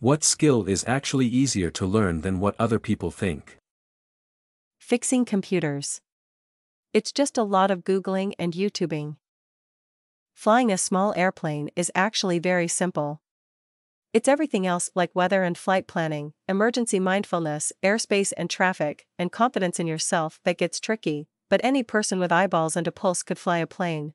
What skill is actually easier to learn than what other people think? Fixing computers. It's just a lot of Googling and YouTubing. Flying a small airplane is actually very simple. It's everything else like weather and flight planning, emergency mindfulness, airspace and traffic, and confidence in yourself that gets tricky, but any person with eyeballs and a pulse could fly a plane.